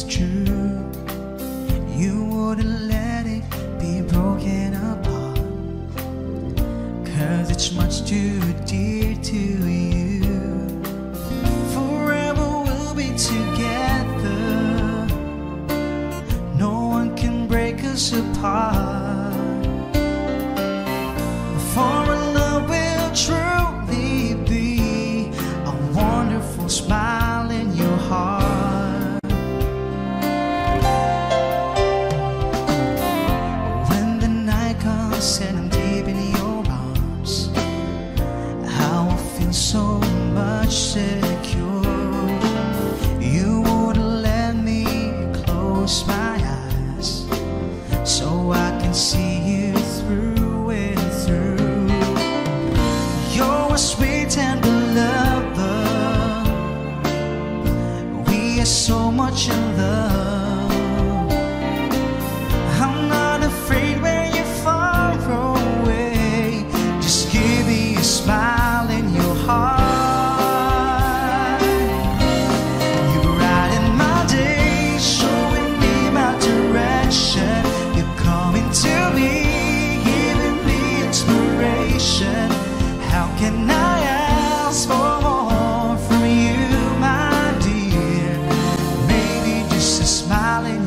it's true. You wouldn't let it be broken apart, 'cause it's much too dear to you. Forever we'll be together, no one can break us apart. For a love will truly be a wonderful smile in your heart. And I'm deep in your arms, how I feel so much secure. You wouldn't let me close my eyes, so I can see you through and through. You're a sweet, tender lover, we are so much in love. How can I ask for more from you, my dear? Baby, just a smile in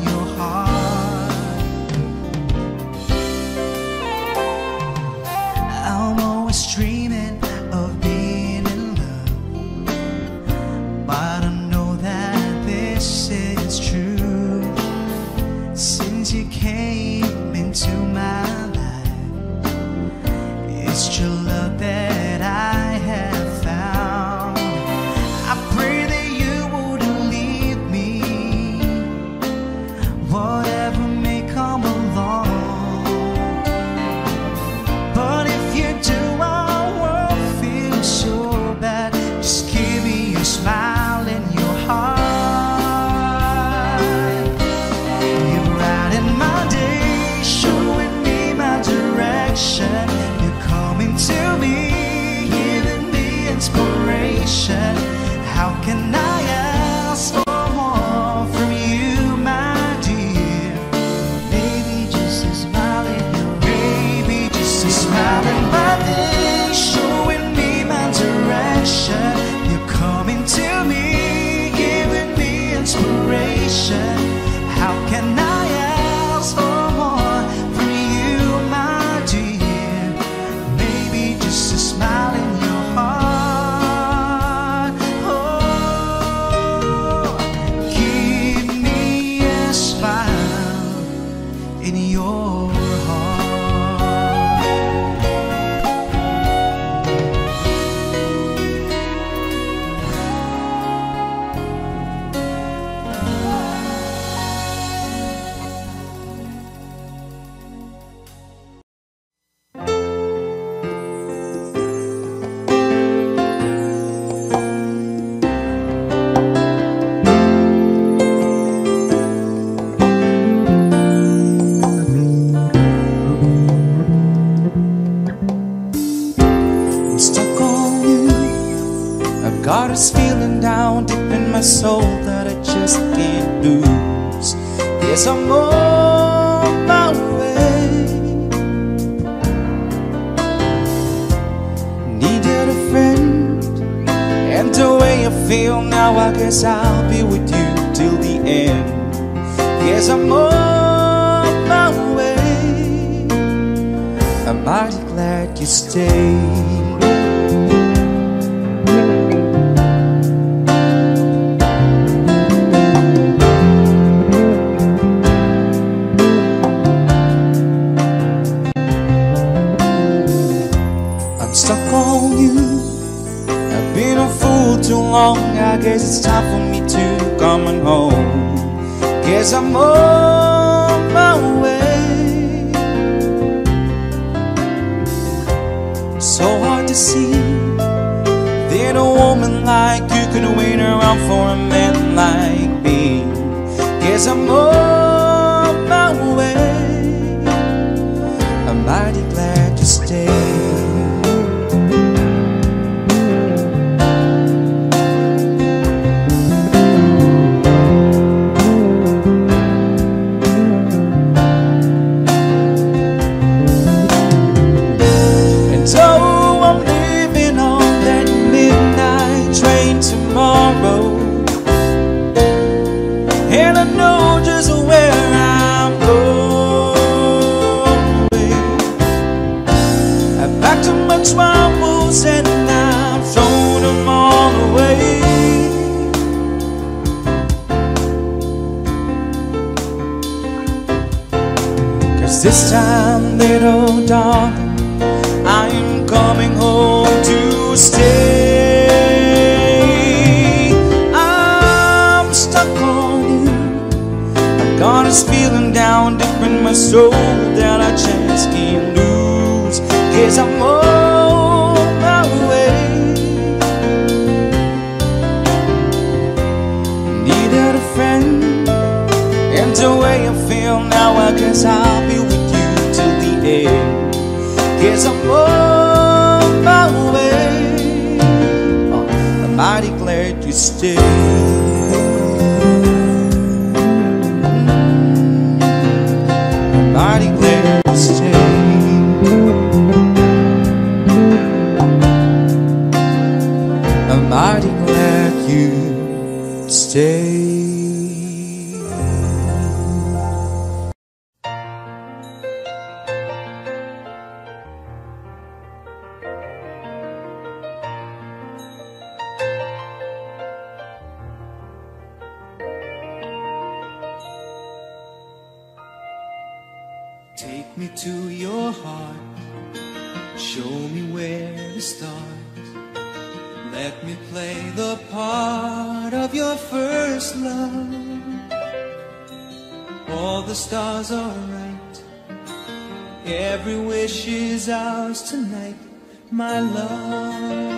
your way. Baby, just a smile in my face, showing me my direction. You're coming to me, giving me inspiration. How can I ask for more from you, my dear? Baby, just a smile in your way. I know just where I'm going. I packed up my troubles and I've thrown them all away. Cause this time, little darling, I am coming home to stay. God is feeling down deep in my soul that I just can't lose. Yes, I'm on my way. Needed a friend, and the way I feel now, I guess I'll be with you till the end. Yes, I'm on my way. Oh, I'm mighty glad you stayed. Stay. Take me to your heart, show me where to start. Let me play the part of your first love. All the stars are right, every wish is ours tonight, my love.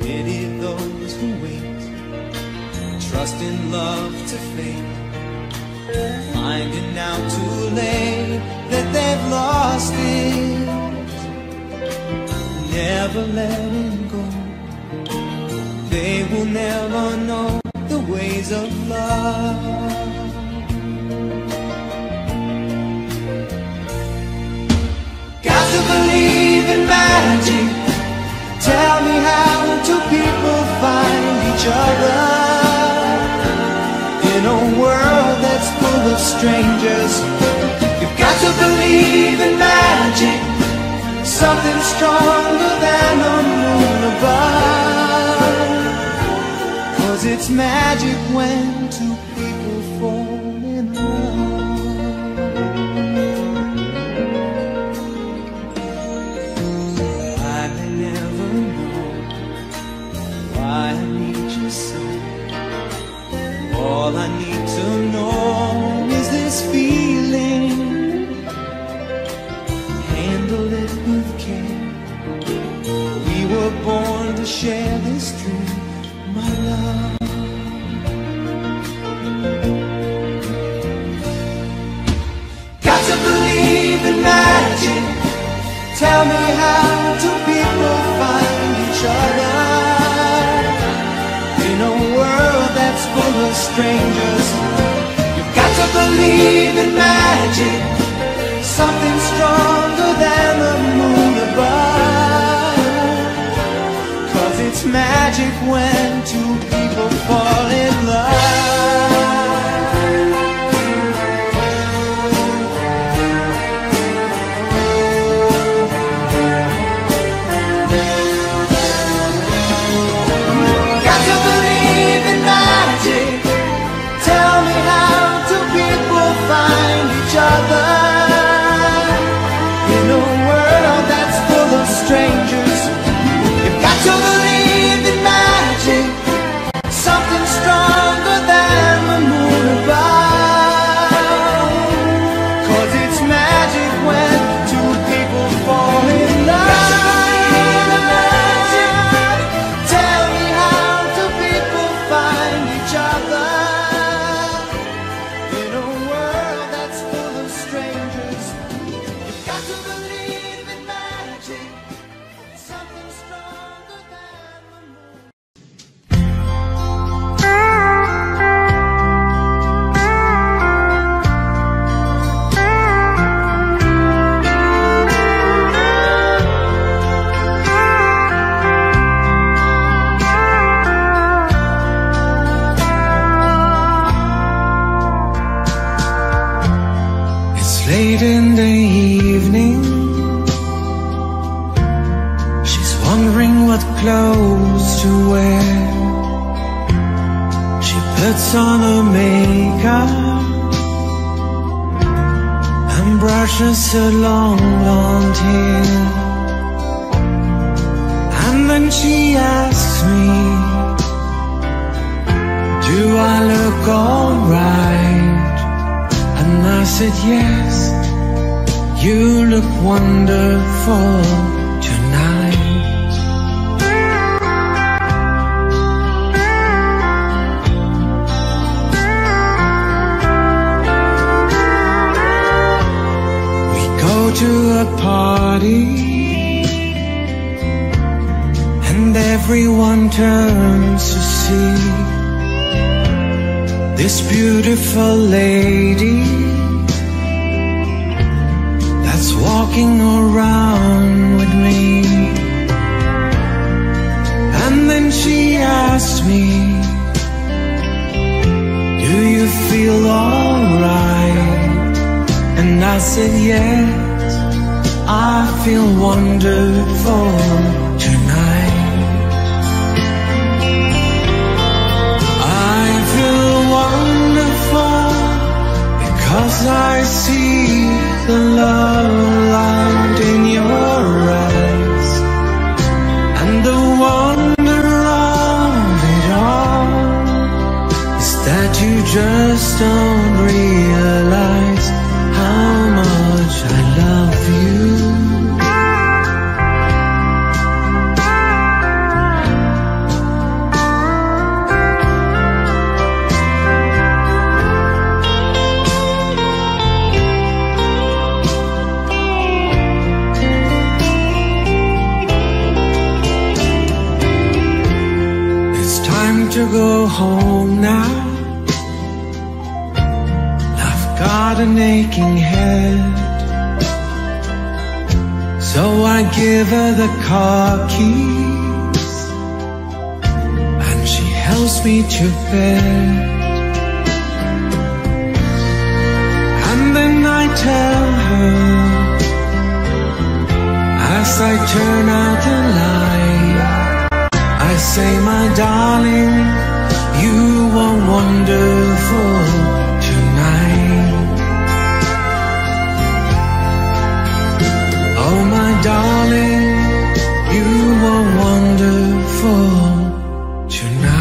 Pity those who wait, trust in love to fade, finding out too late that they've lost it. Never let him go, they will never know the ways of love. Got to believe in magic, tell me how two people find each other, in a world that's full of strangers. You've got to believe in magic, something stronger than a moon above, cause it's magic when two people fall in love. I may never know why I need you so, all I need to know is this feeling. Born to share this dream, my love. Got to believe in magic, tell me how two people find each other, in a world that's full of strangers. You've got to believe in magic, something stronger than the moon above, it's magic when two people fall in love. Got to believe in magic, tell me how two people find each other, in a world that's full of strangers. You've got to believe, something stronger on her makeup and brushes her long blonde hair. And then she asks me, do I look alright? And I said yes, you look wonderful tonight. To a party and everyone turns to see this beautiful lady that's walking around with me. And then she asked me, do you feel alright? And I said yes, I feel wonderful tonight. I feel wonderful because I see the love light in your eyes and the wonder of it all is that you just don't realize how much I love you. To go home now, I've got an aching head, so I give her the car keys and she helps me to bed. And then I tell her as I turn out the light, I say, my darling, you are wonderful tonight. Oh, my darling, you are wonderful tonight.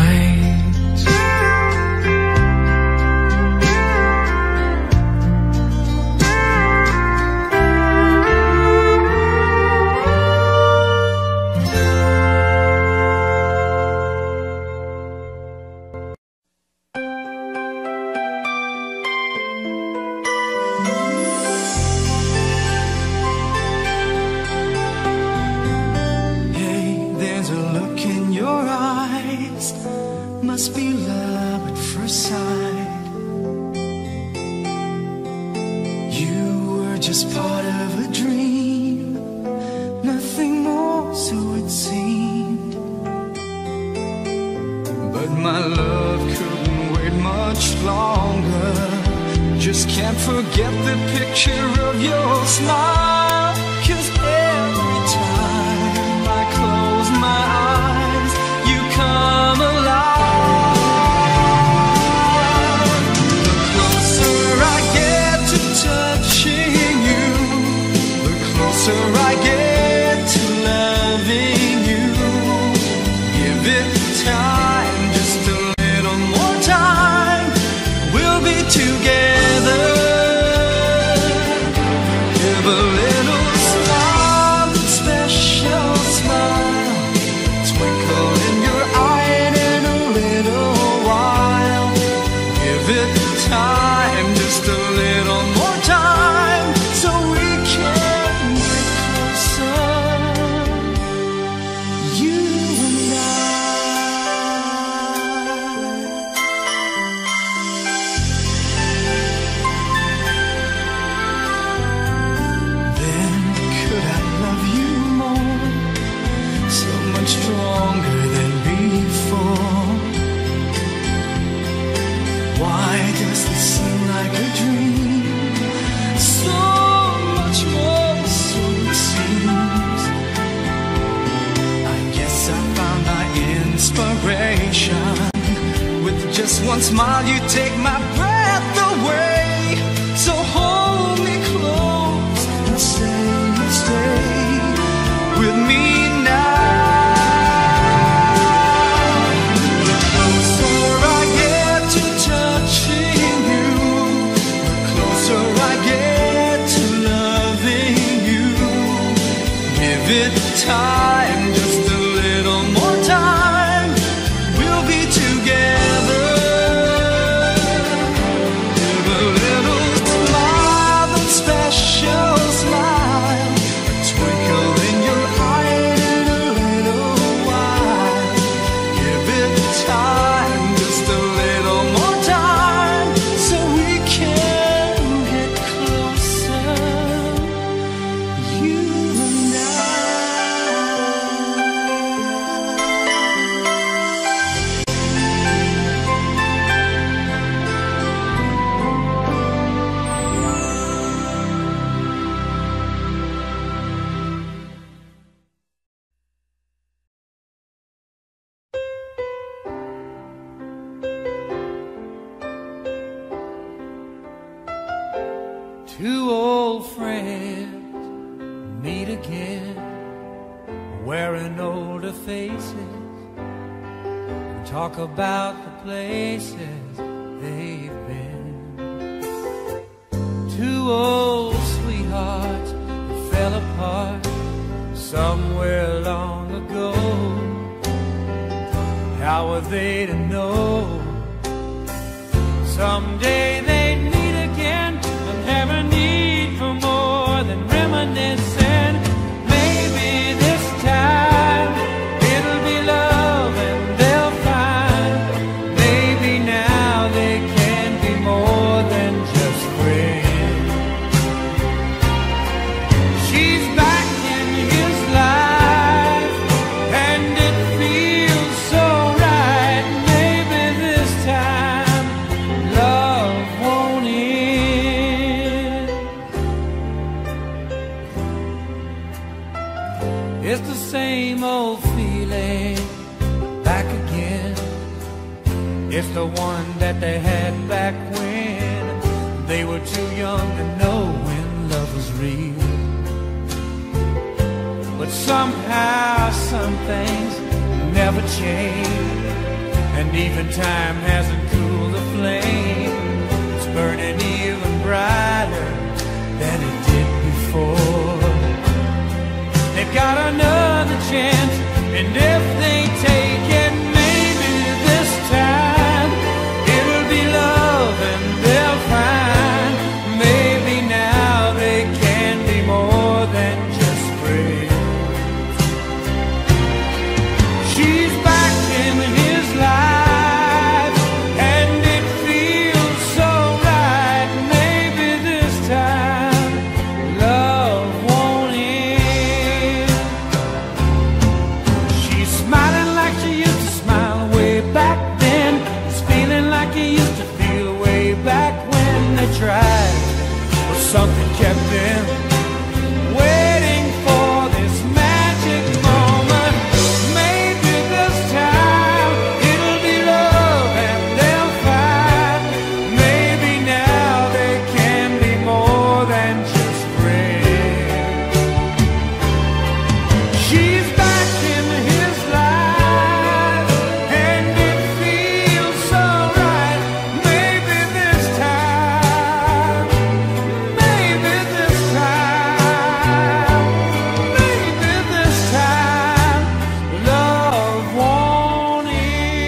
Together, give a little smile. Just one smile, you take my breath away. So hold me close and stay with me now. The closer I get to touching you, the closer I get to loving you. Give it time, just a little more time. We'll be together. Give a little smile, that special smile, a twinkle in your eye in a little while. Give it time, just a little more time, so we can get closer, you and I. Two old friends meet again, wearing older faces, and talk about the places they've been. Two old sweethearts who fell apart somewhere long ago. How are they to know? Someday they meet again, but never need for more than reminiscing. Maybe this time it'll be love and they'll find. Maybe now they can be more than just friends. She's back in his life and it feels so right. Maybe this time love won't end. It's the same old feeling back again. It's the one that they had back when they were too young to know when love was real. But somehow some things never change, and even time hasn't cooled the flame. It's burning even brighter than it did before. They've got another chance, and if they take it, maybe this time it'll be love and they'll find. Maybe now they can be more than just friends. She's back in his life and it feels so right. Maybe this time love won't end. She's smiling like she used to smile way back then. She's feeling like he used to feel way back when they tried, but something kept them waiting for this magic moment. Maybe this time it'll be love and they'll find. Maybe now they can be more than just friends. She's back in his life and it feels so right. Maybe this time, maybe this time, maybe this time love won't end.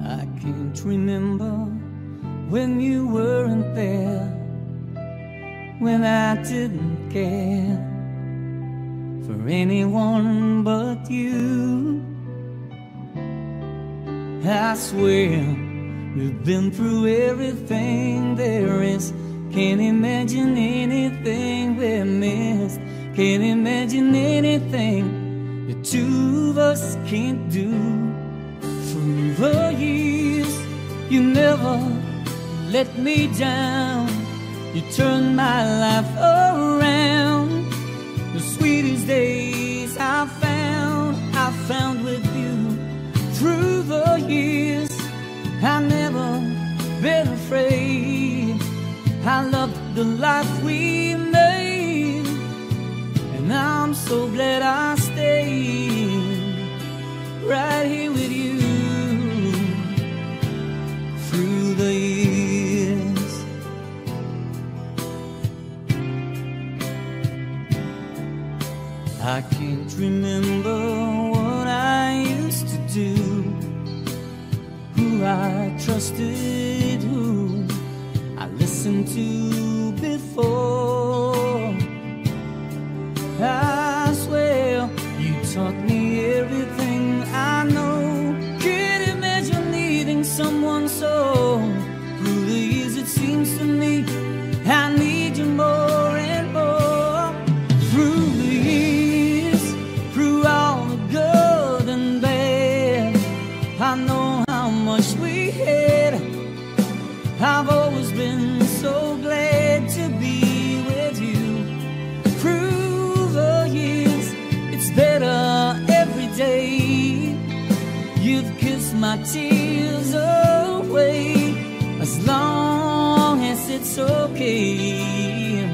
I can't remember when you weren't there, when I didn't care for anyone but you. I swear We've been through everything there is. Can't imagine anything we missed. Can't imagine anything the two of us can't do. Through the years, you never let me down. You turned my life around. The sweetest days I found with you. Through the years, I've never been afraid. I loved the life we made, and I'm so glad I stayed right here with you. Through the years, I can't remember what I used to do, who I trusted, who I listened to before. I swear you taught me everything I know. Can't imagine needing someone so. Through the years it seems to me I need you more and more. Through the years, through all the good and bad, I know how much we had. I've always been so glad to be with you. Through the years, it's better every day. You've kissed my tears away, as long as it's okay,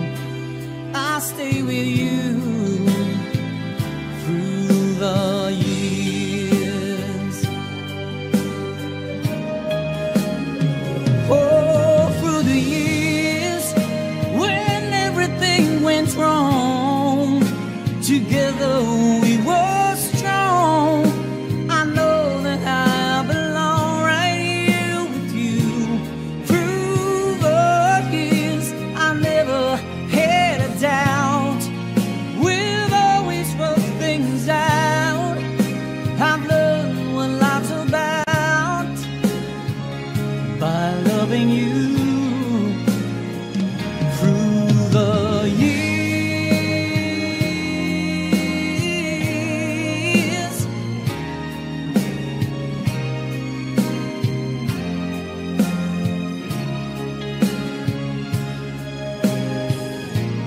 I'll stay with you. Through the years, oh, through the years, when everything went wrong, together we were strong. I know that I belong right here with you. Through the years, I never had a doubt. We've always worked things out. I've learned what life's about by loving you. Through the years,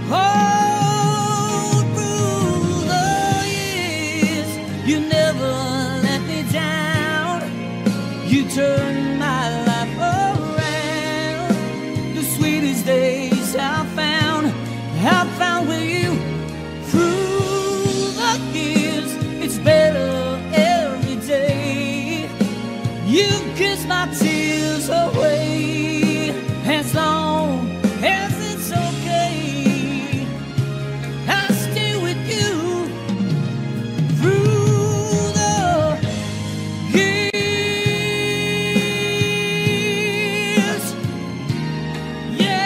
oh, through the years, you never let me down. You turned my life around. The sweetest days I found with you. Through the years, it's better every day. You kiss my tears away, as long as it's okay, I'll stay with you. Through the years, yeah.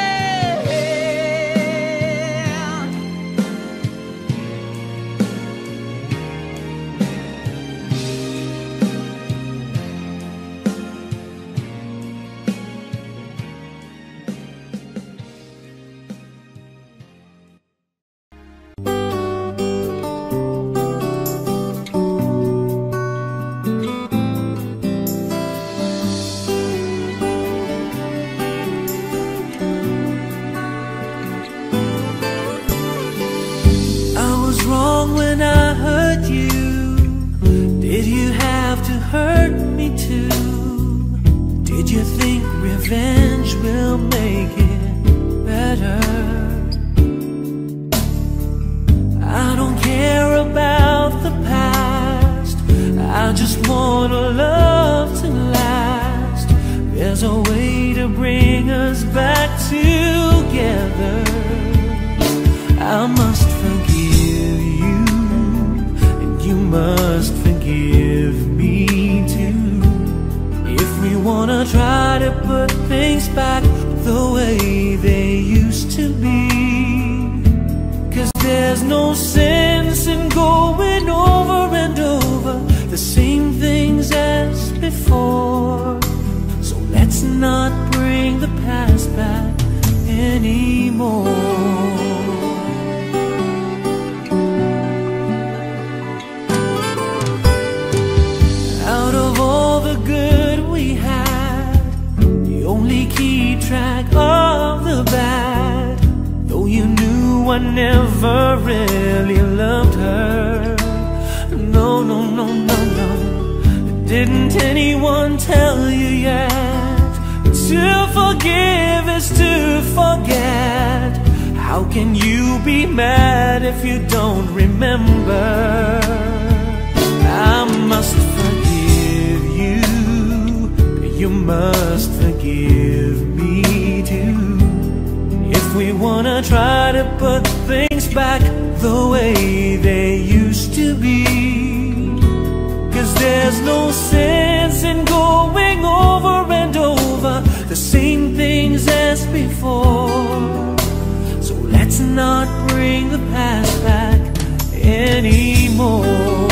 Let's not bring the past back anymore. Out of all the good we had, you only keep track of the bad. Though you knew I never really loved her. No, no, no, no, no. Didn't anyone tell you yet? To forgive is to forget. How can you be mad if you don't remember? I must forgive you, you must forgive me too. If we wanna try to put things back the way they used to be, 'cause there's no sense in going over and over the same things as before. So let's not bring the past back anymore.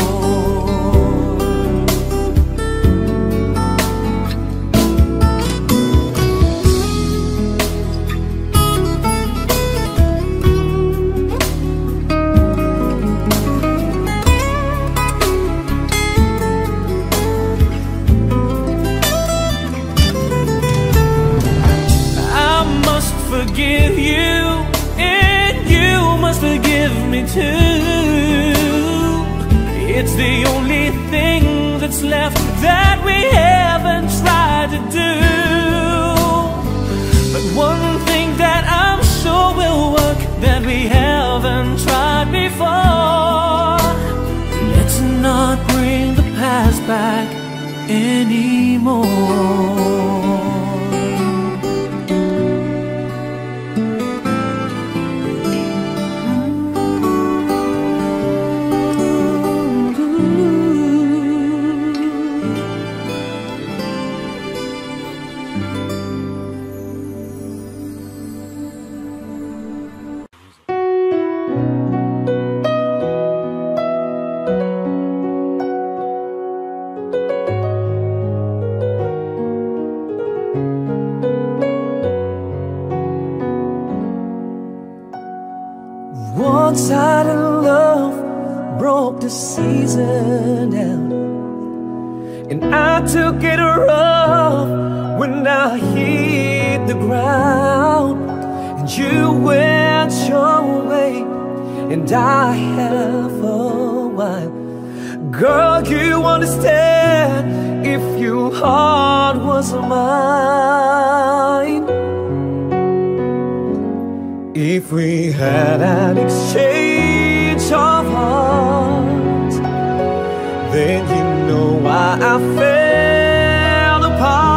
Forgive you, and you must forgive me too. It's the only thing that's left that we haven't tried to do. But one thing that I'm sure will work that we haven't tried before, let's not bring the past back anymore. Then you know why I fell apart.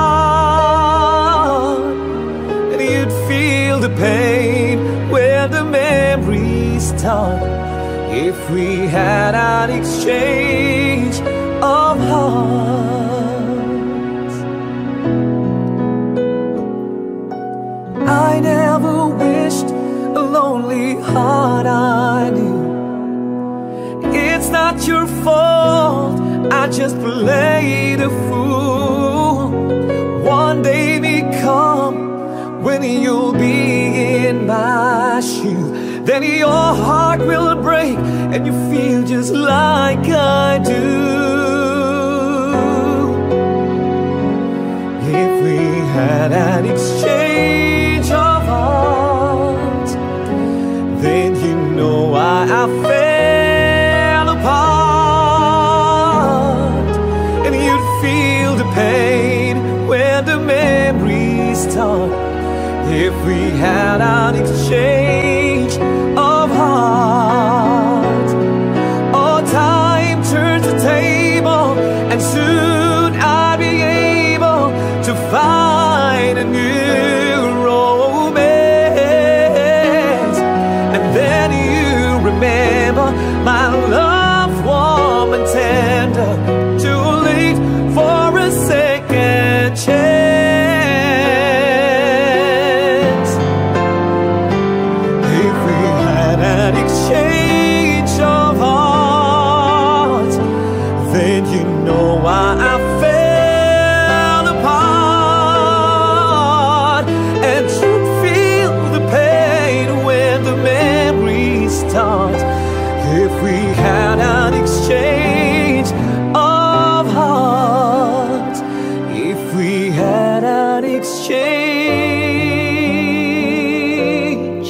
words change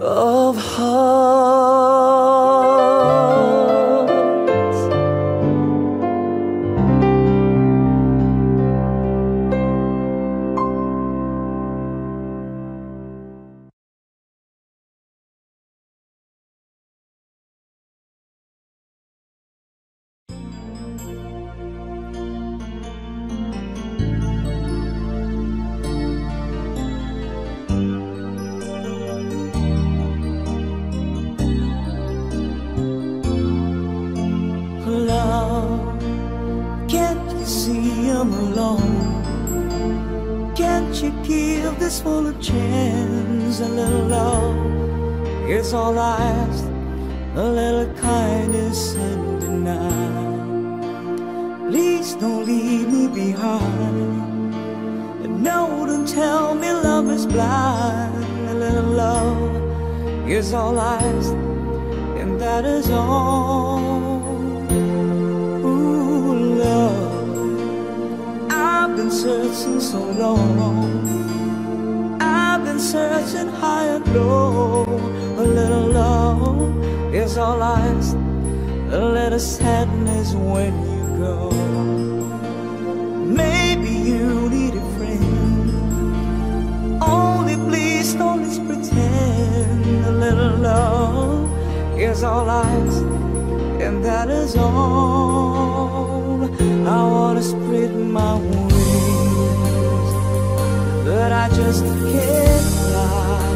of heart.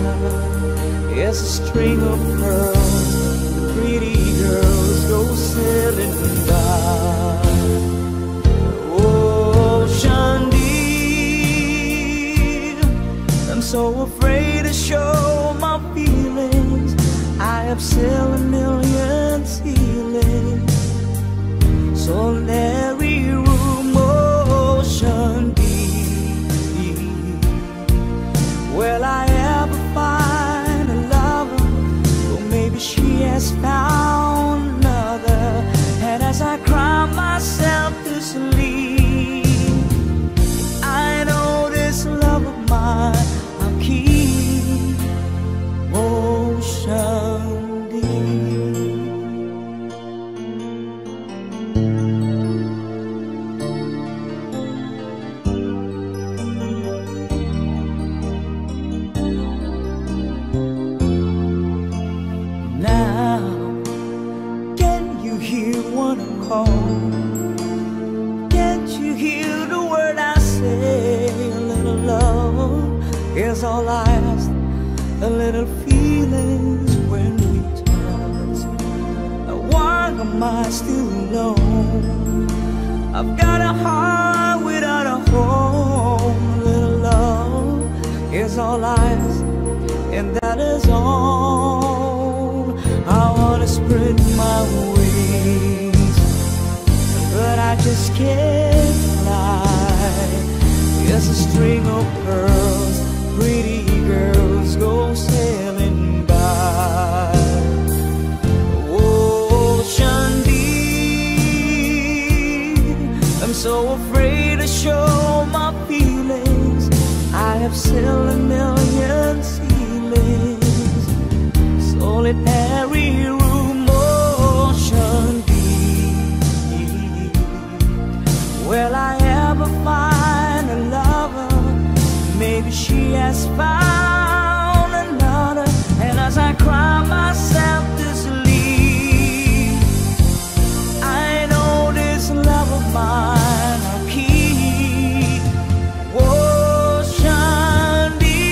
Mine, I'll keep. Oh, Shandy,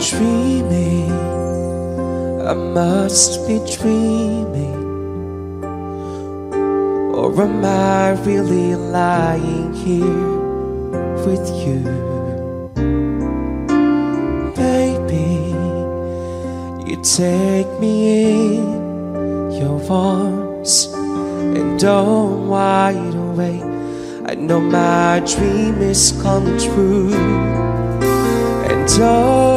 dreaming, I must be dreaming, or am I really lying here with you? Baby, you take me in your arms, and oh, I'm wide awake. I know my dream is come true, and oh, I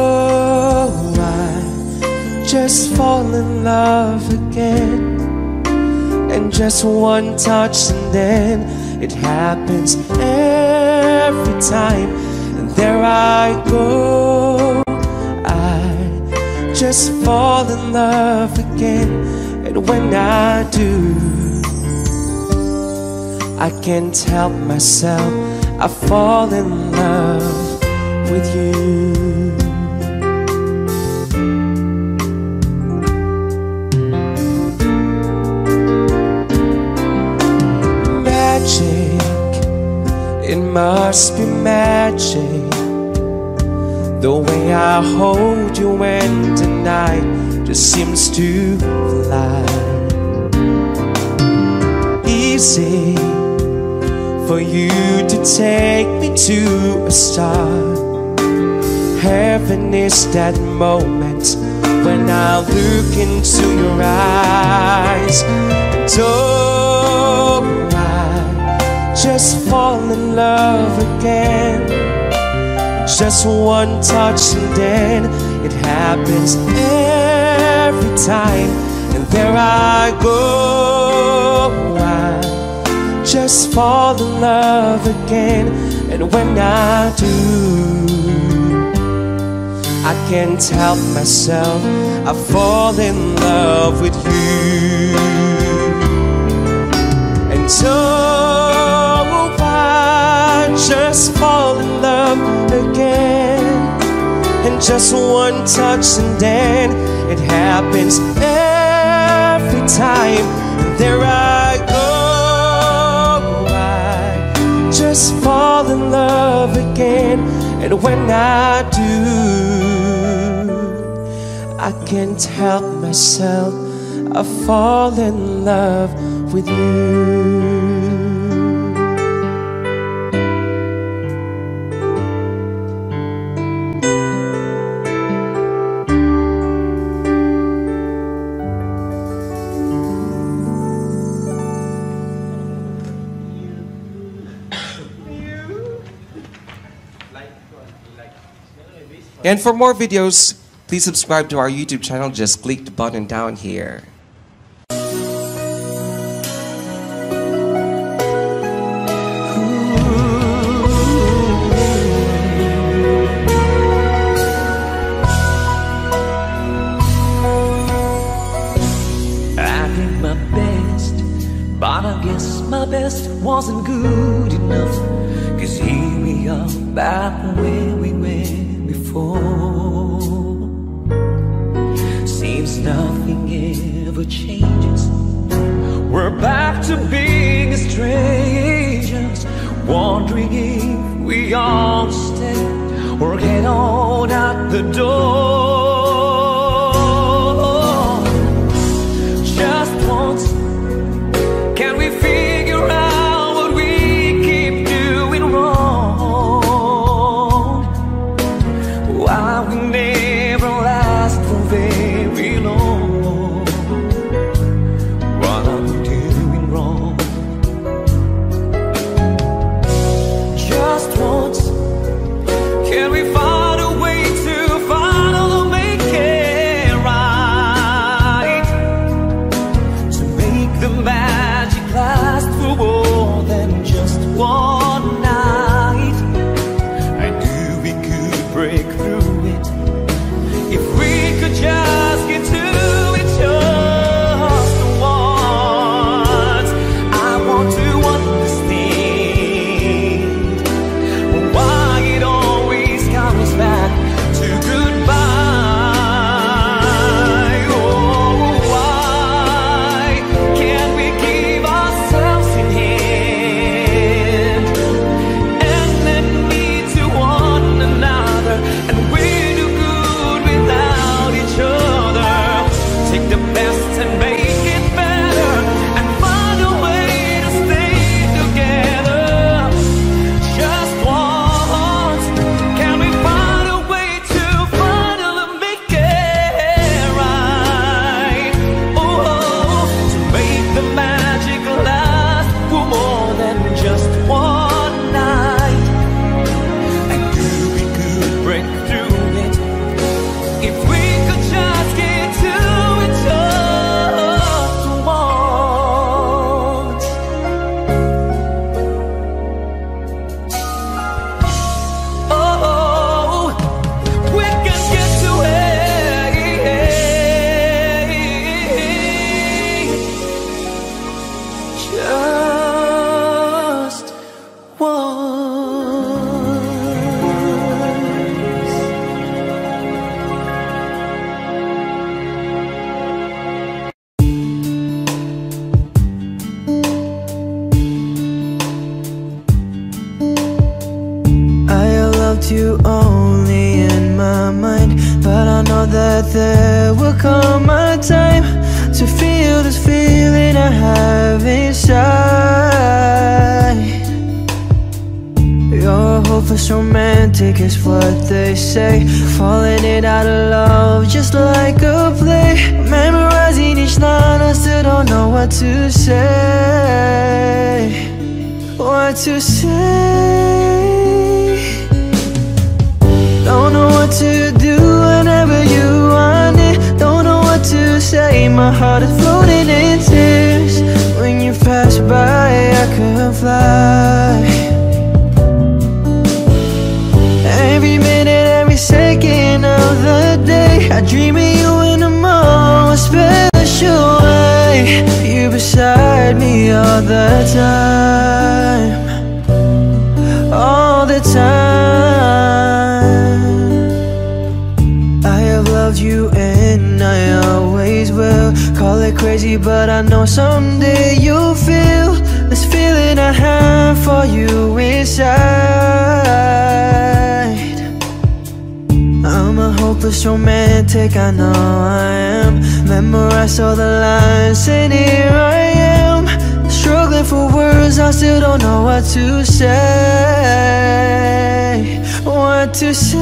just fall in love again. And just one touch and then it happens every time. And there I go, I just fall in love again. And when I do, I can't help myself, I fall in love with you. Magic, it must be magic, the way I hold you when tonight just seems to fly. Easy for you to take me to a star. Heaven is that moment when I look into your eyes. And oh, just fall in love again. Just one touch and then it happens every time. And there I go, I just fall in love again. And when I do, I can't help myself, I fall in love with you. And so just fall in love again. And just one touch and then it happens every time. And there I go, I just fall in love again. And when I do, I can't help myself, I fall in love with you. And for more videos, please subscribe to our YouTube channel. Just click the button down here. I did my best, but I guess my best wasn't good enough. 'Cause here we are, back where we went. Seems nothing ever changes. We're back to being strangers, wondering if we all stay or get on out the door. Just once, can we figure out? One night, I knew we could break through it. took all my time to feel this feeling I have inside. Your hopeless romantic is what they say, falling in out of love just like a play. Memorizing each line, I still don't know what to say, what to say. Don't know what to do whenever you want it, don't know what to say. My heart is floating in tears. When you pass by, I couldn't fly. Every minute, every second of the day, I dream of you in a more special way. You beside me all the time, all the time. I have loved you and I always will. Call it crazy, but I know someday you'll feel this feeling I have for you inside. I'm a hopeless romantic, I know I am. Memorize all the lines and here I am, struggling for words, I still don't know what to say, what to say.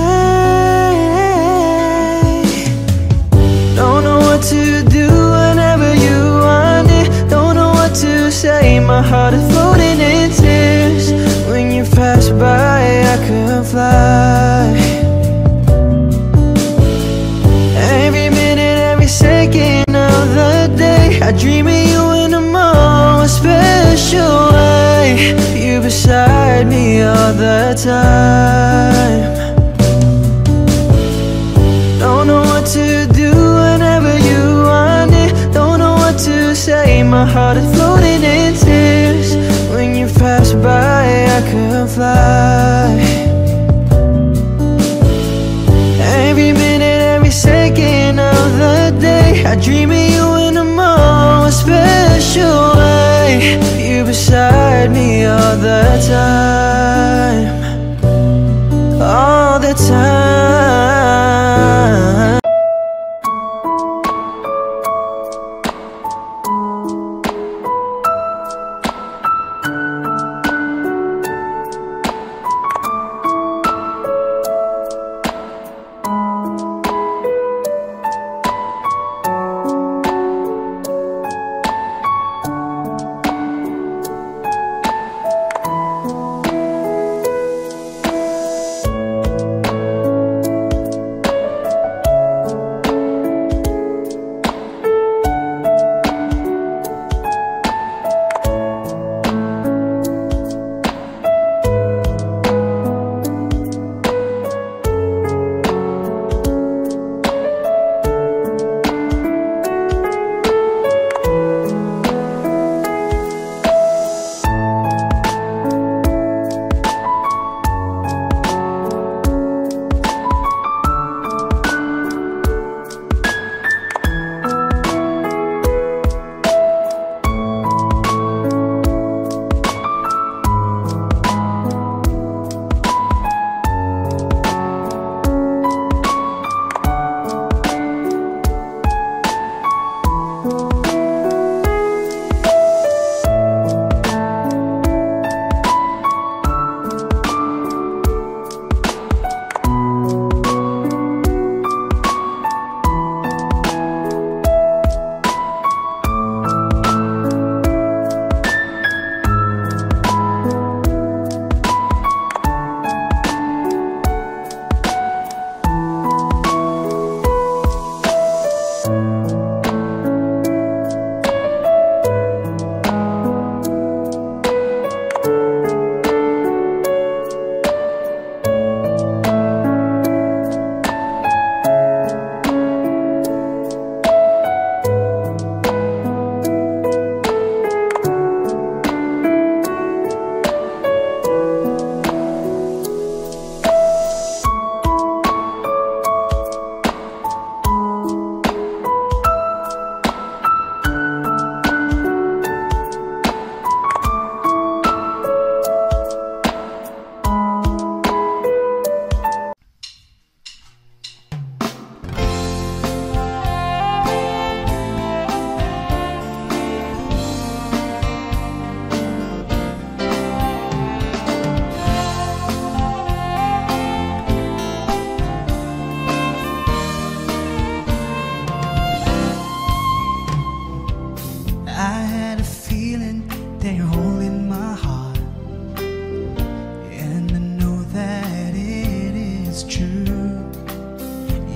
Don't know what to do whenever you want it, don't know what to say. My heart is floating in tears. When you pass by, I couldn't fly. Second of the day, I dream of you in a more special way. You beside me all the time. Don't know what to do whenever you want it, don't know what to say. My heart is floating in tears. When you pass by, I couldn't fly. Every minute, every second of the day, I dream of you in a more special way. You beside me all the time, all the time.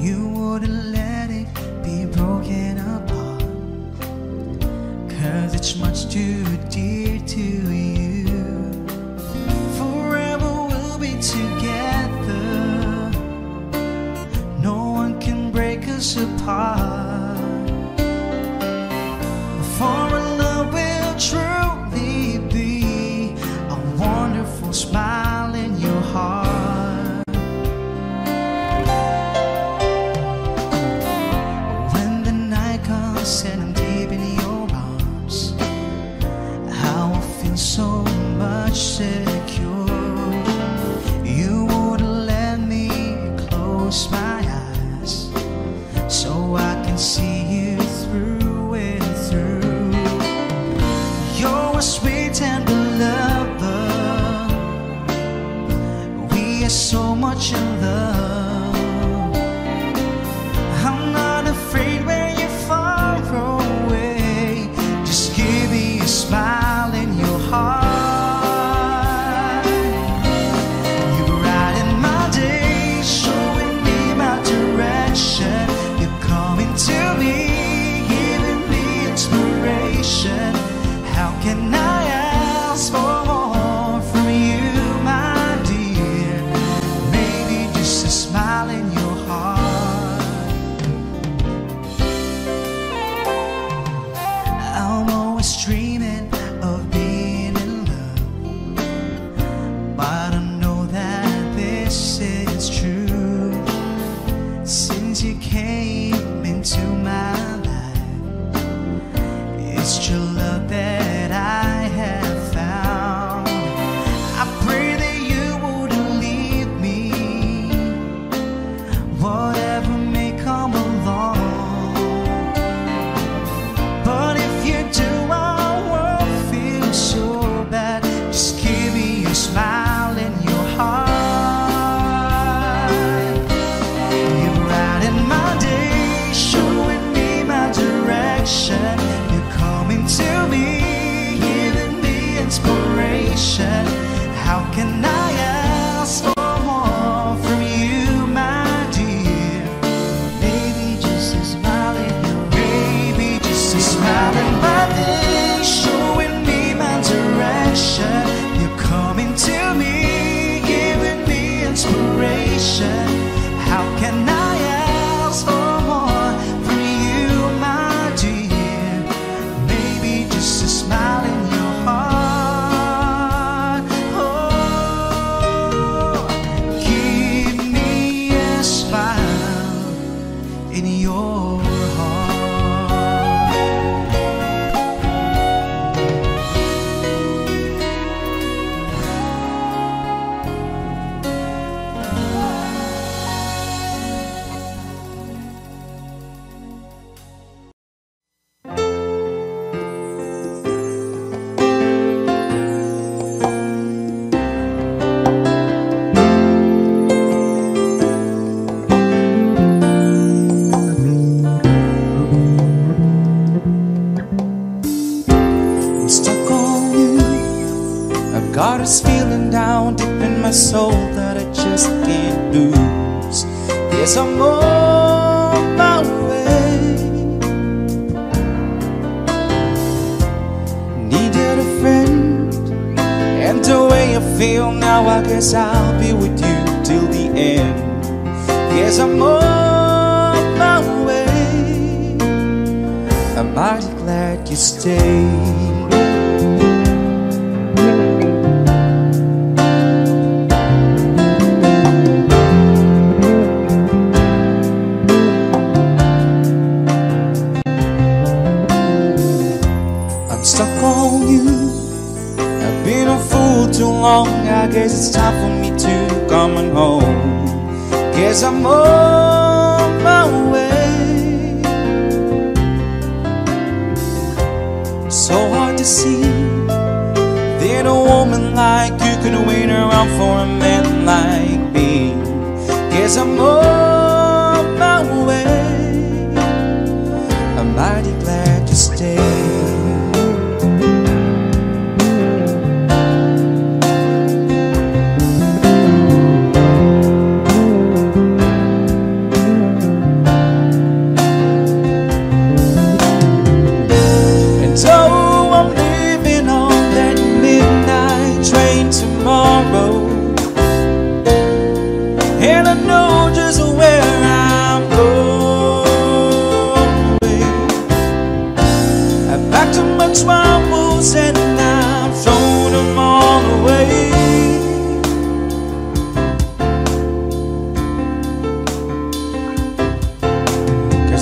You wouldn't let it be broken apart, 'cause it's much too dear to you. Forever we'll be together, no one can break us apart. For a love will truly be a wonderful smile in your heart. And I'm deep in your arms, how I feel so much secure. You wouldn't let me close my eyes, so I can see you through and through. You're a sweet, tender lover, we are so much in love. How can I ask for more from you, my dear? Baby, just a smile in your way. Baby, just a smile in my face, showing me my direction. You're coming to me, giving me inspiration. How can I ask for more from you, my dear? Baby, just a smile in your way.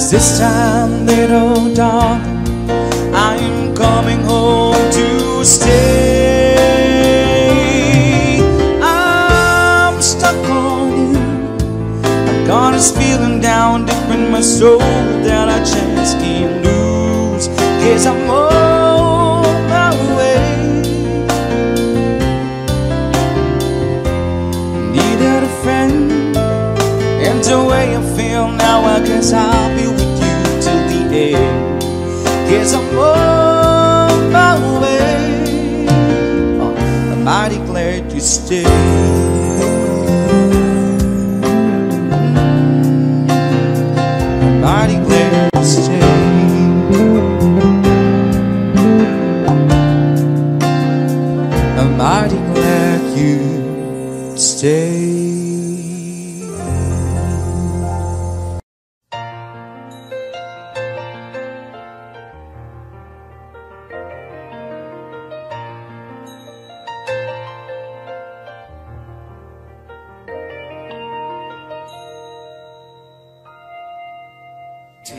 'Cause this time, little darling, I'm coming home to stay. I'm stuck on you. I've got this feeling down deep in my soul that I just can't lose. 'Cause I'm all my way. Needed a friend, and the way I feel now, I guess I'll be with you till the end. 'Cause I'm on my way. I'm mighty glad you stayed. I'm mighty glad you stayed.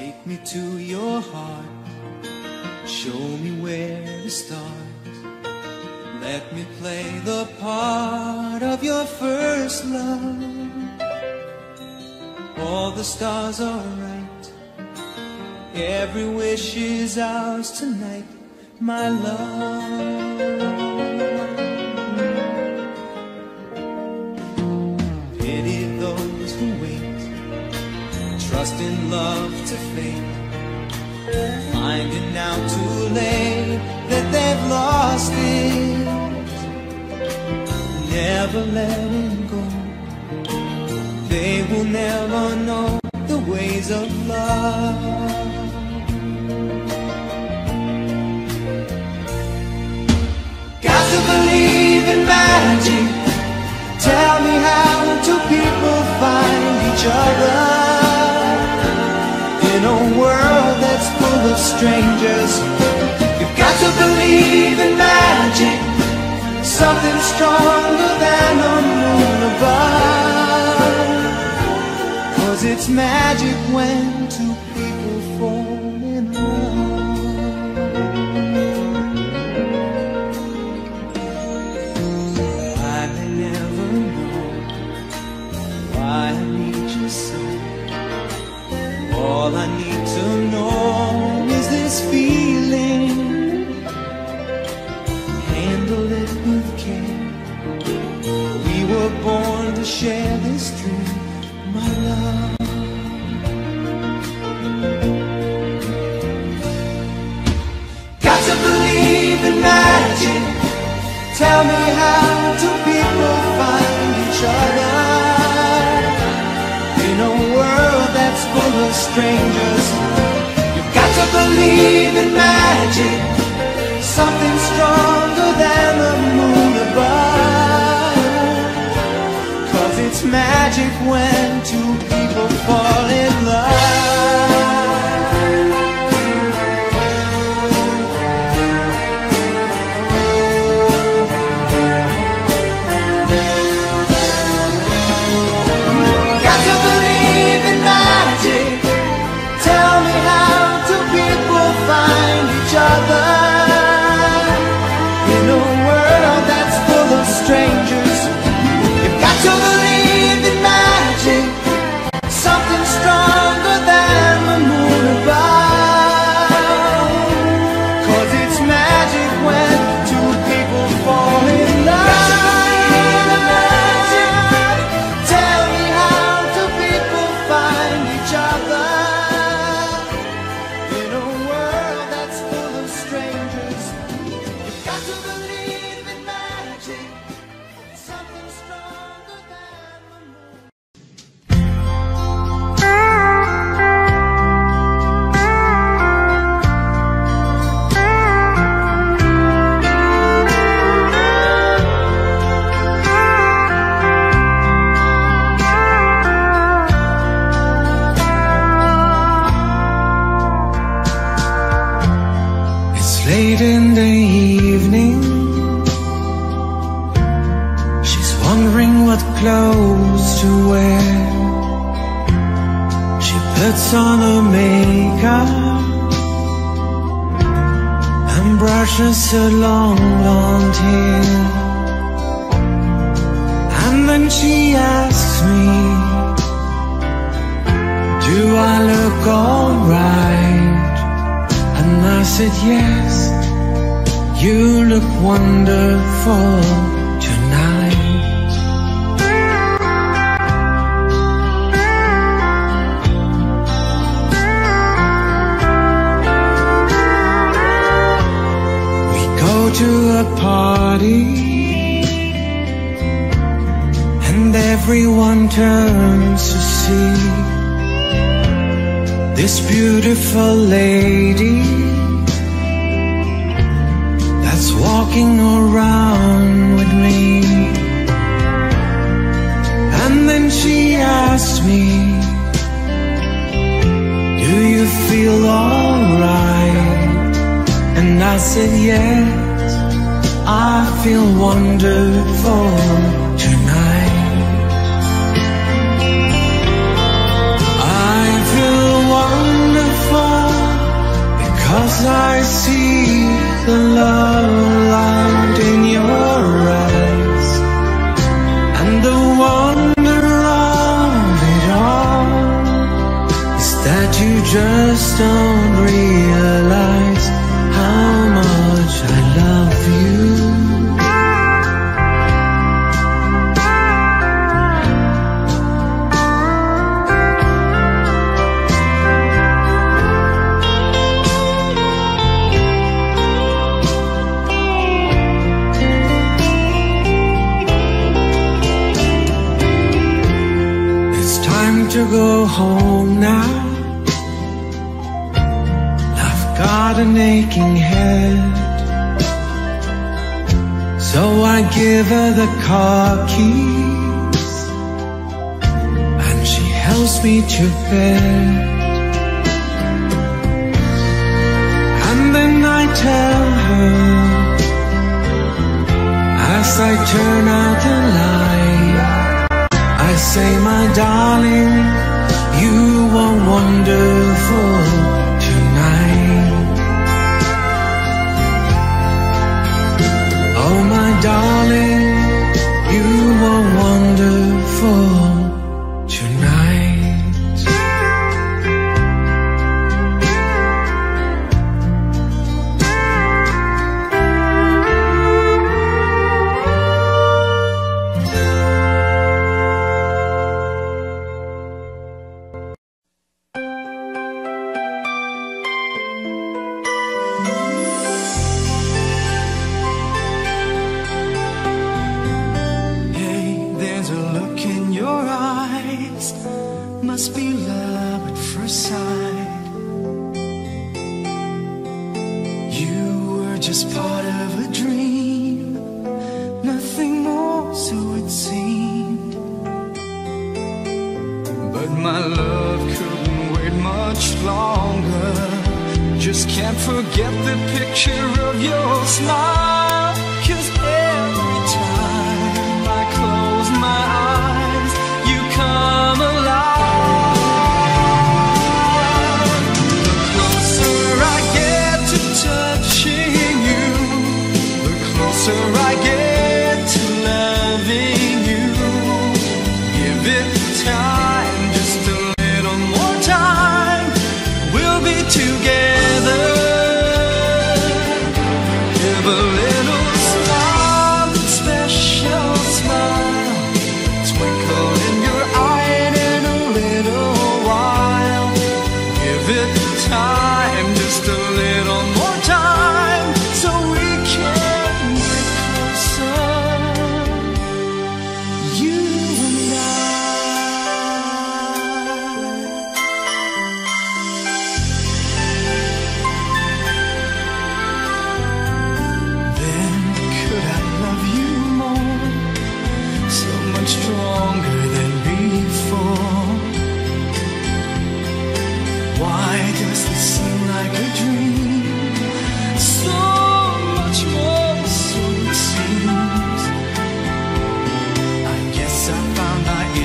Take me to your heart, show me where to start. Let me play the part of your first love. All the stars are right, every wish is ours tonight, my love. Pity those who wait, trust in love to fade, finding now too late that they've lost it. Never let him go, they will never know the ways of love. Got to believe in magic, tell me how two people find each other in a world that's full of strangers. You've got to believe in magic, something stronger than a moon above. 'Cause it's magic when two people fall in love. I may never know why I need you so. All I need to know is this feeling. Handle it with care, we were born to share this dream, my love. Got to believe in magic, tell me how two people find each other in a world that's full of strangers. You've got to believe in magic, something stronger than the moon above. 'Cause it's magic when two people fall in love. Got to believe in magic, tell me how two people find each other. Strangers, you've got to believe in magic, something stronger than the moon above. 'Cause it's magic when two people fall in love. Magic, tell me how do people find each other in a world that's full of strangers. You've got to believe in magic. that's on her makeup and brushes her long blonde hair. And then she asks me, do I look alright? And I said yes, you look wonderful. To a party and everyone turns to see this beautiful lady that's walking around with me. And then she asked me, do you feel alright? And I said yes, I feel wonderful tonight. I feel wonderful because I see the love light in your eyes and the wonder of it all is that you just don't realize how much I love you. To go home now, I've got an aching head, so I give her the car keys and she helps me to bed. And then I tell her as I turn out the light, I say, my darling, you are wonderful tonight. Oh, my darling, you are wonderful tonight.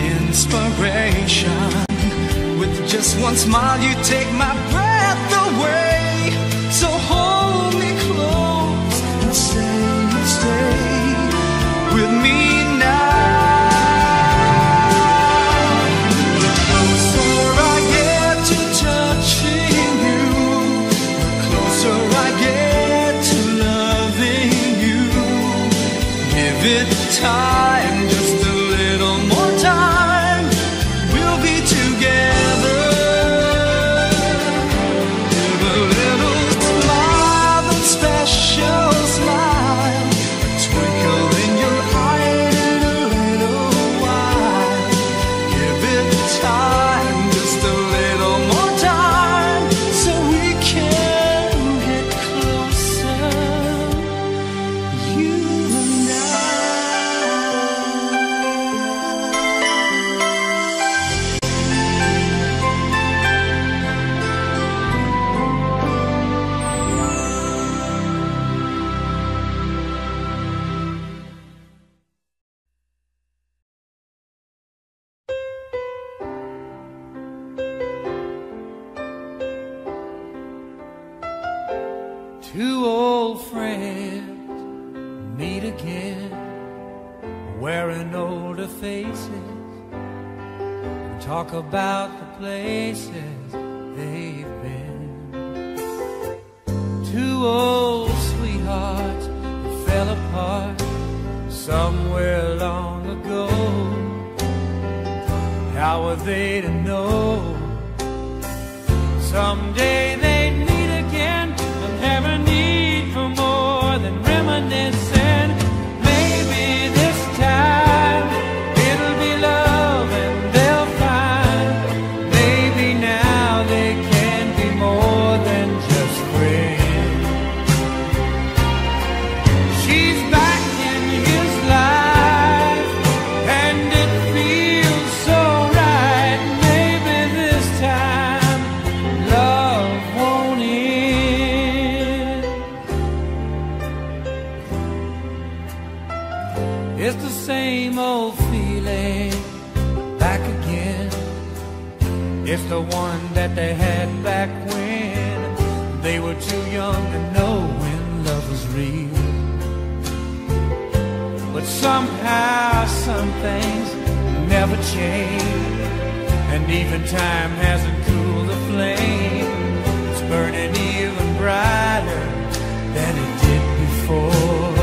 Inspiration with Just one smile, you take my breath away. So hold me close and stay with me now. The closer I get to touching you, the closer I get to loving you. Give it time, just a little more time. We'll be together. Give a little smile, that special smile, a twinkle in your eye in a little while. Give it time, just a little more time, so we can get closer, you and I. Two old friends meet again, wearing older faces, and talk about the places they've been. Two old sweethearts who fell apart somewhere long ago. How are they to know? Someday they'd meet again. Have a need for more than reminiscing. Maybe this time it'll be love and they'll find. Maybe now they can be more than just friends. She's back in his life and it feels so right. Maybe this time love won't end. It's the same old feeling back again. It's the one that they had back when they were too young to know when love was real. But somehow some things never change, and even time hasn't cooled the flame. It's burning even brighter than it did before.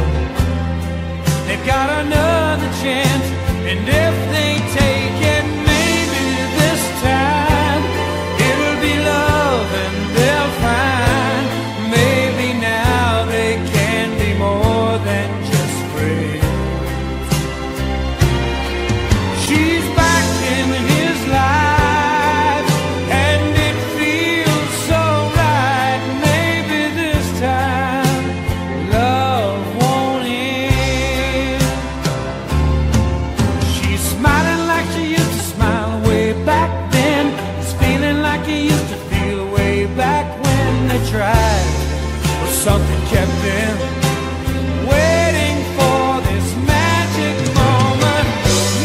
They've got another chance, and if they take it, maybe this time it'll be love and they'll find. Maybe now they can be more than just friends. She's back in his life and it feels so right. Maybe this time love won't end. She's smiling like she used to smile way back then. She's feeling like he used to feel way back when they tried, but something kept them waiting for this magic moment.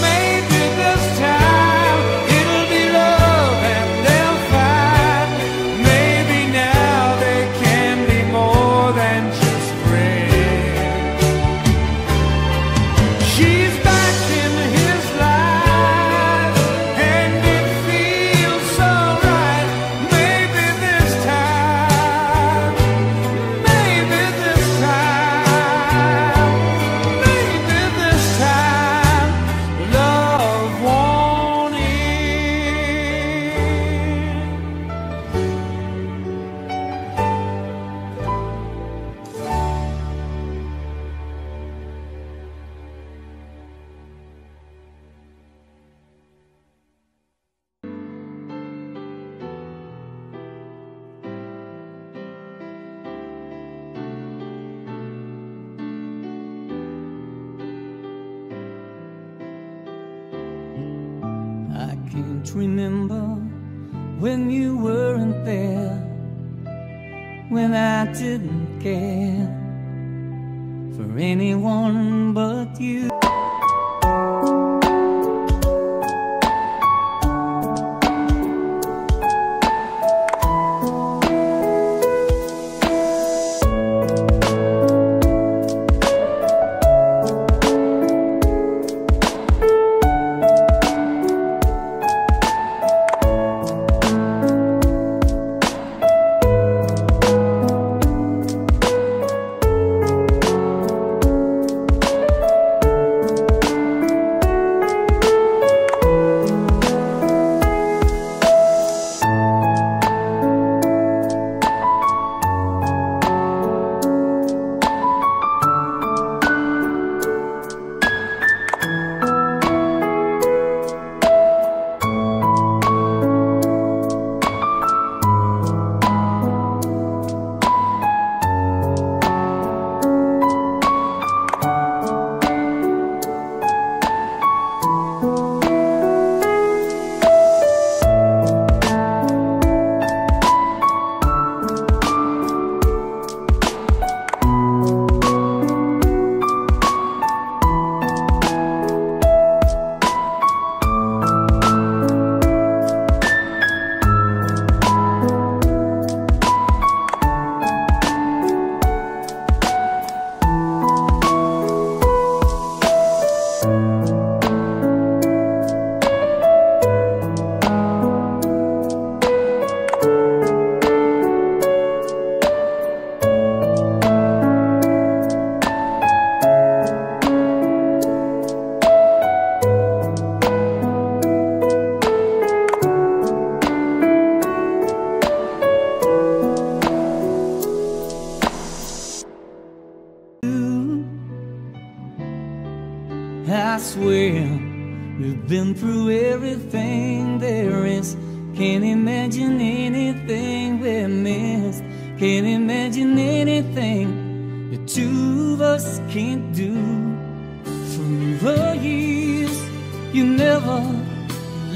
Maybe this time it'll be love and they'll find. Maybe now they can be more than just friends. She's back in his life, and it feels so right. Maybe this time, maybe this time, maybe this time, love won't end. I can't remember when you weren't there, when I didn't care for anyone but you. swear we've been through everything there is. Can't imagine anything we missed. Can't imagine anything the two of us can't do. Through the years, you never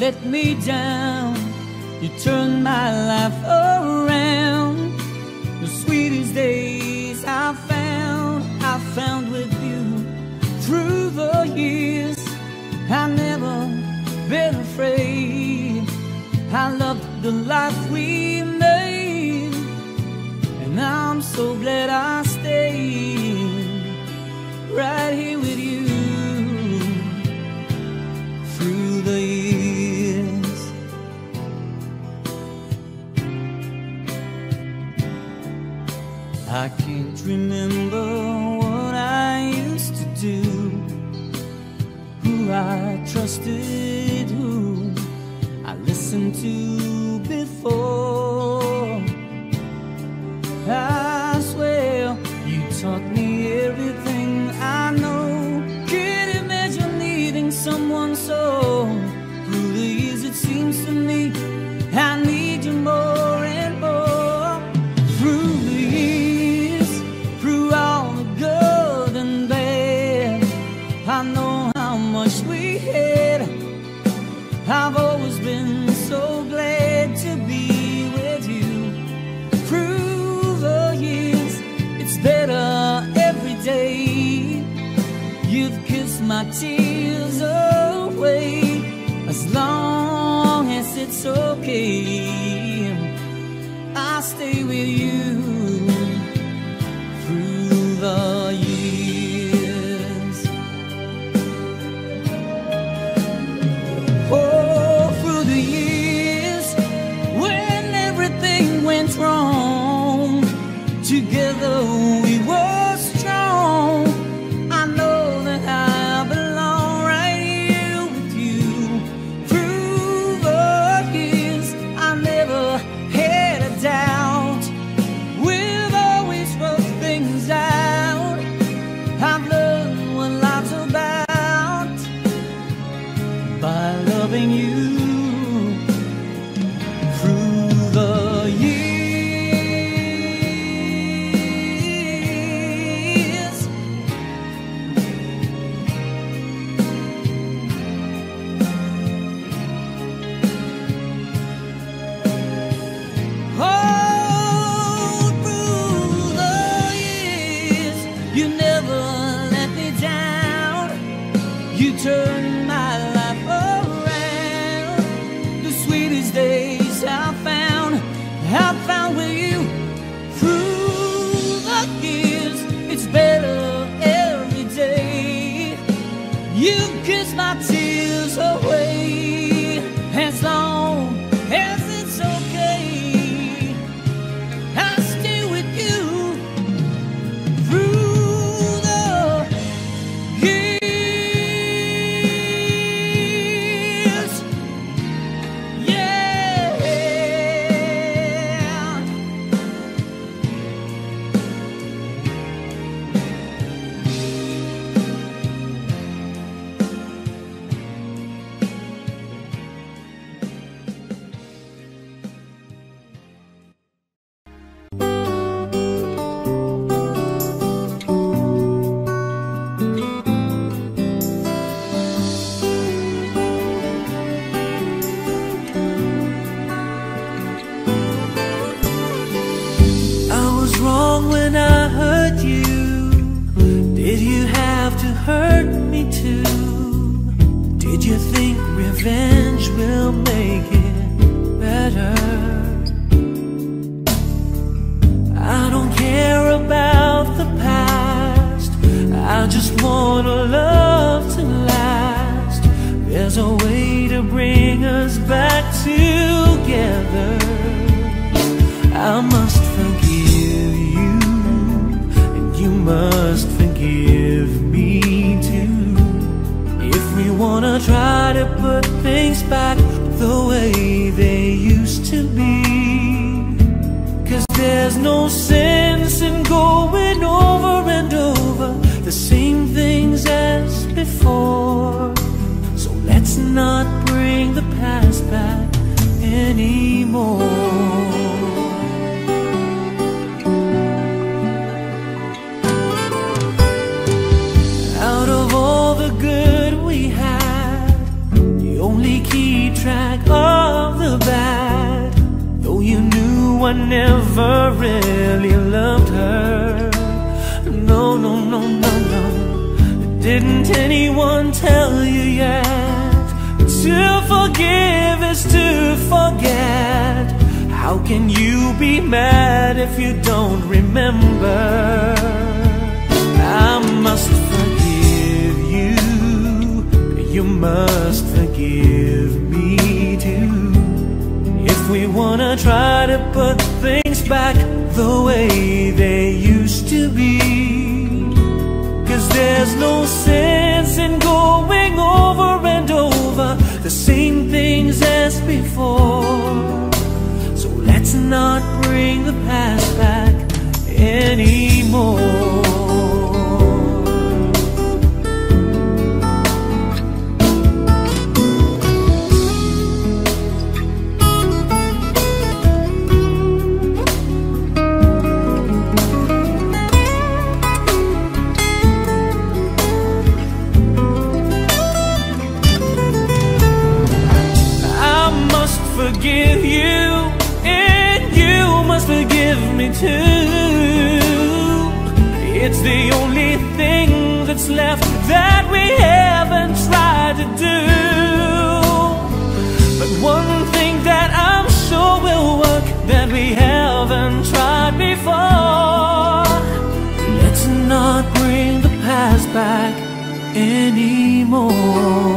let me down. You turned my life around. The sweetest days I found with you. Through the years, I've never been afraid. I loved the life we made, and I'm so glad I stayed right here with you. Through the years, I can't remember what I used to do, who I trusted, who I listened to before. I swear you taught me everything I know. Can't imagine needing someone so. Through the years it seems to me I need you more and more. Through the years, through all the good and bad, I know how much we had. I've always been so glad to be with you. Through the years, it's better every day. You've kissed my tears away, as long as it's okay, I'll stay with you. Through the years, oh, through the years, when everything went wrong, together we were strong. I know that I belong right here with you. Through the years, I never had a doubt. We've always worked things out. I've learned what life's about by loving you. Through the years, oh, through the years, you never let me down. You turned my life around. The sweetest days I found with you. Through the years, it's better every day. You kiss my tears away, as long as it's okay, I stay with you. Through the years, yeah. Before No, I never really loved her. No, no, no, no, no. Didn't anyone tell you yet? To forgive is to forget. How can you be mad if you don't remember? I must forgive you. You must forgive me too. If we wanna try to put things back the way they used to be, 'cause there's no sense in going over and over the same things as before. So let's not bring the past back anymore. Forgive you, and you must forgive me too. It's the only thing that's left that we haven't tried to do. But one thing that I'm sure will work that we haven't tried before, let's not bring the past back anymore.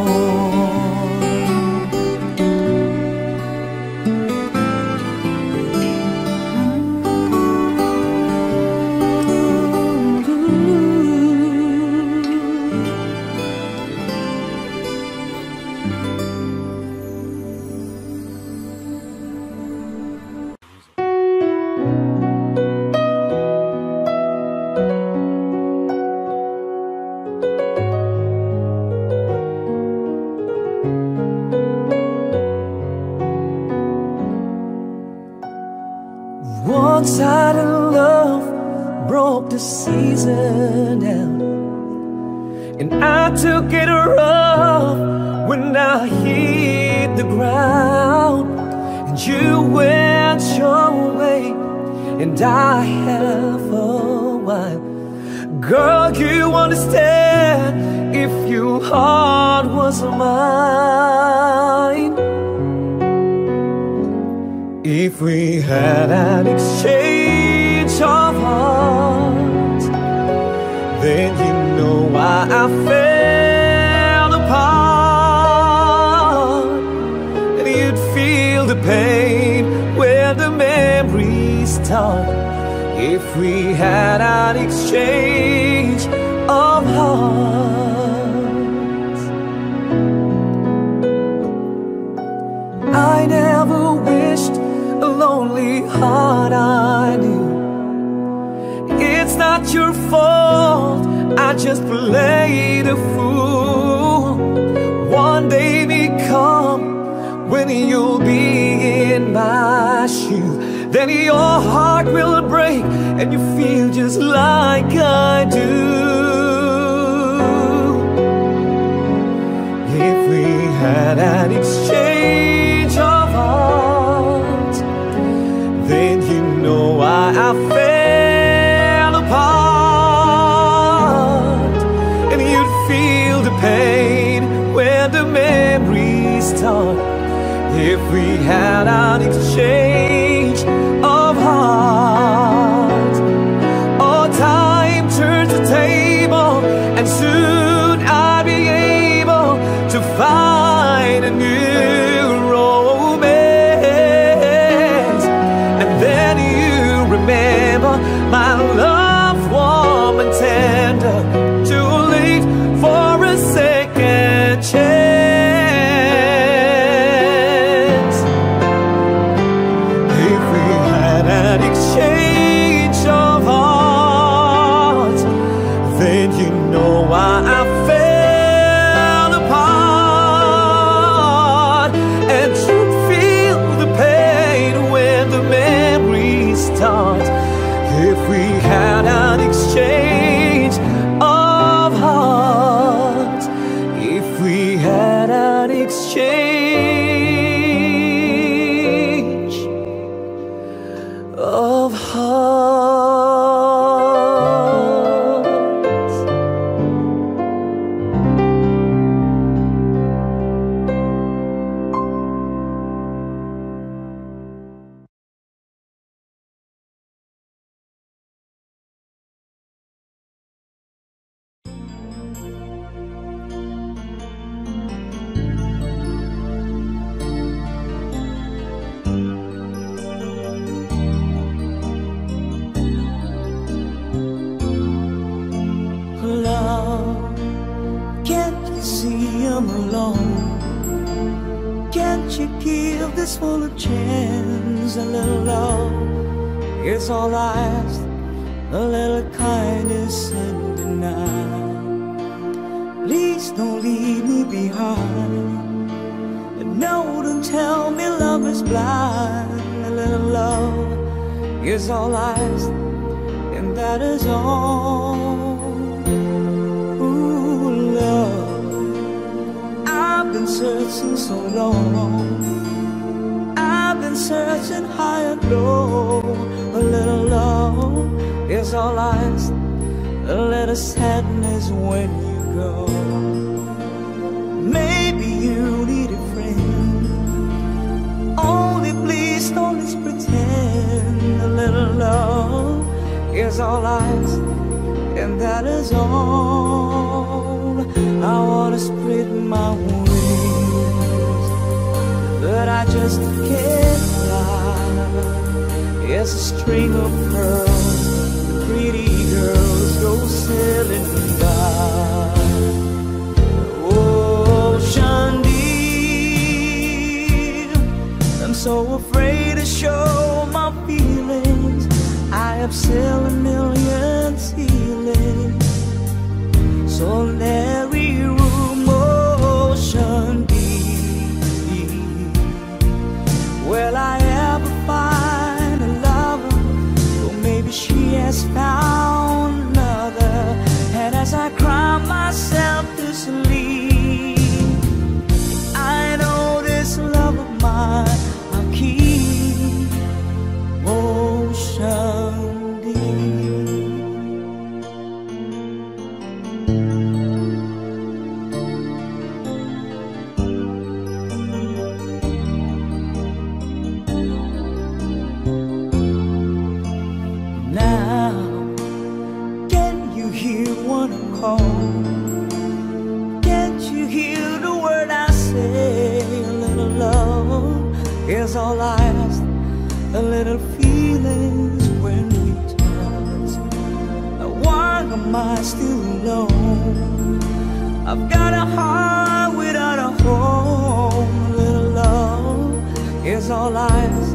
If we have hearts. Alone, can't you give this one a chance? A little love is all I ask, a little kindness and denial. Please don't leave me behind, and no, don't tell me love is blind. A little love is all I ask, and that is all. I've been searching so long, I've been searching high and low. A little love is all I ask, a little sadness when you go. Maybe you need a friend, only please don't just pretend. A little love is all I ask, and that is all. I wanna spread my wings, but I just can't fly. It's a string of pearls, the pretty girls go sailing by. Oh, Shandy, I'm so afraid to show my feelings. I have sailed a million ceilings, so every room, oh, Shandy. Will I ever find a lover? Or maybe she has found another. And as I cry myself to sleep, I know this love of mine I'll keep. Oh, is all I ask, a little feelings when we touch. Now why am I still alone? I've got a heart without a home. A little love is all I ask,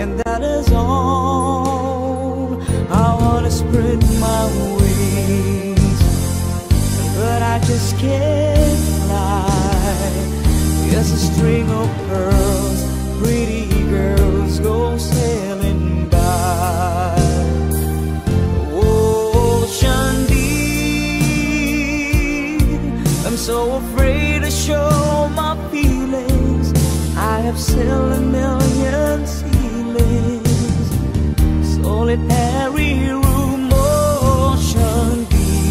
and that is all. I wanna spread my wings, but I just can't fly. It's a string of pearls, pretty girls go sailing by. Oh, Shandy, I'm so afraid to show my feelings. I have sailed a million ceilings, solitary room, oh, Shandy.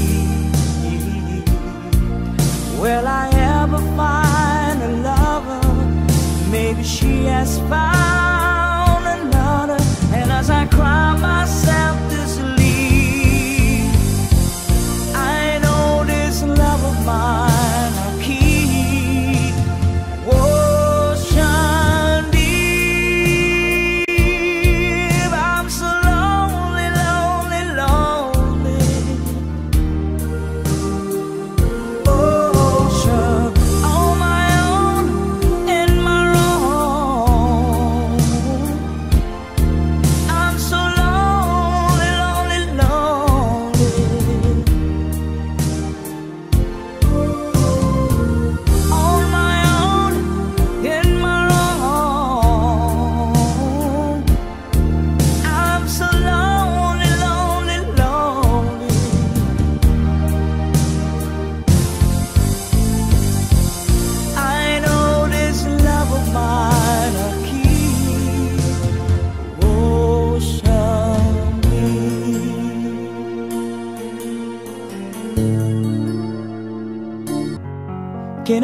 Will I ever find a lover? Maybe she has found can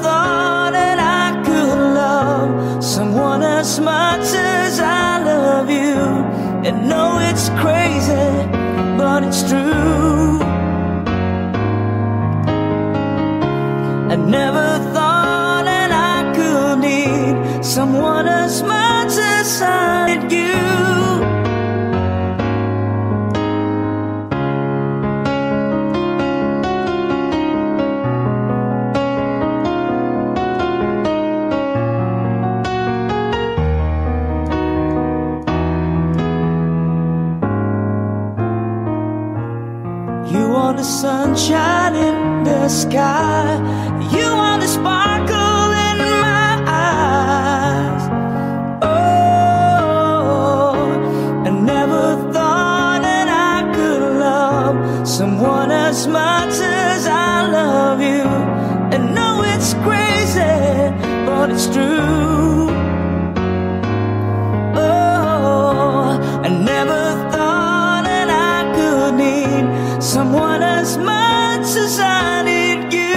thought that I could love someone as much as I love you. And no, it's crazy, but it's true. I never thought that I could need someone as much as I did you. You are the sunshine in the sky. You are the sparkle in my eyes. Oh, I never thought that I could love someone as much as I love you. And no, it's crazy, but it's true. Oh, I never thought that I could need someone as much as I need you.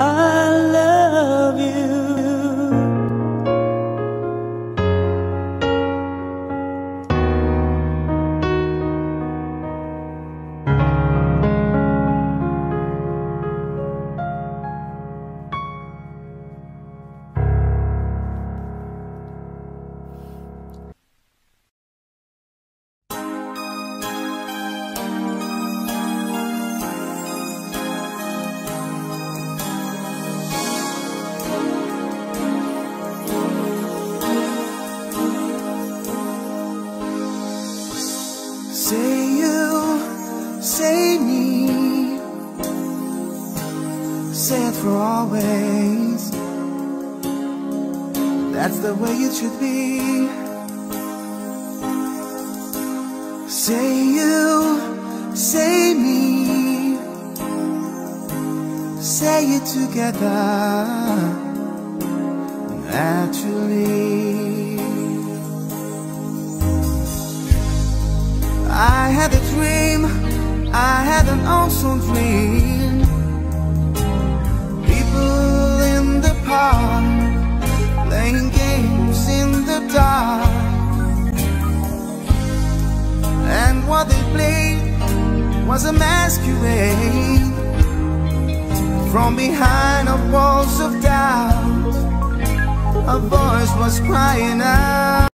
I love you. Crying out.